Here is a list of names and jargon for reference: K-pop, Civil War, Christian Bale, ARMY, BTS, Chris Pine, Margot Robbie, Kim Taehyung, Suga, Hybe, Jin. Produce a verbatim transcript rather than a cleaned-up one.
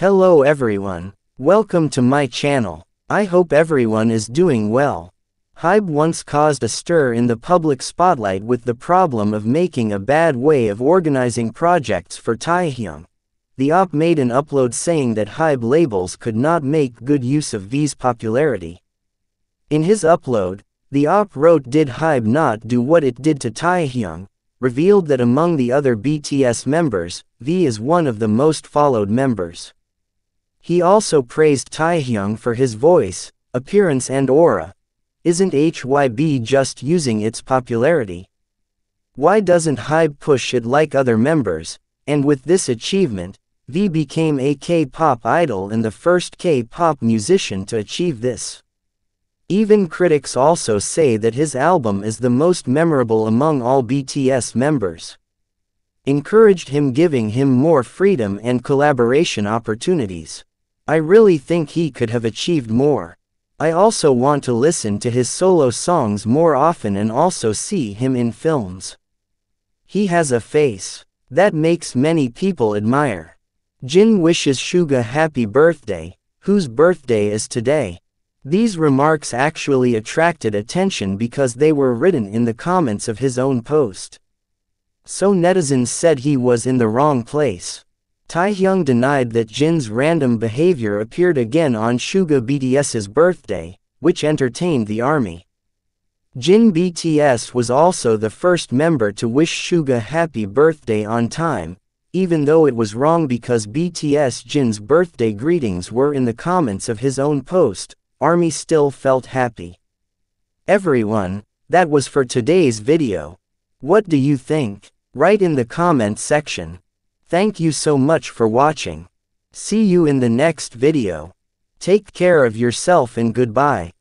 Hello everyone, welcome to my channel. I hope everyone is doing well. Hybe once caused a stir in the public spotlight with the problem of making a bad way of organizing projects for Taehyung. The op made an upload saying that Hybe labels could not make good use of V's popularity. In his upload, the op wrote, "Did Hybe not do what it did to Taehyung?" Revealed that among the other B T S members, V is one of the most followed members. He also praised Taehyung for his voice, appearance and aura. Isn't Hybe just using its popularity? Why doesn't Hybe push it like other members? And with this achievement, V became a K-pop idol and the first K-pop musician to achieve this. Even critics also say that his album is the most memorable among all B T S members. Encouraged him, giving him more freedom and collaboration opportunities. I really think he could have achieved more. I also want to listen to his solo songs more often and also see him in films. He has a face that makes many people admire. Jin wishes Suga happy birthday, whose birthday is today. These remarks actually attracted attention because they were written in the comments of his own post. So netizens said he was in the wrong place. Taehyung denied that Jin's random behavior appeared again on Suga BTS's birthday, which entertained the ARMY. Jin B T S was also the first member to wish Suga happy birthday on time, even though it was wrong because B T S Jin's birthday greetings were in the comments of his own post. ARMY still felt happy. Everyone, that was for today's video. What do you think? Write in the comment section. Thank you so much for watching. See you in the next video. Take care of yourself and goodbye.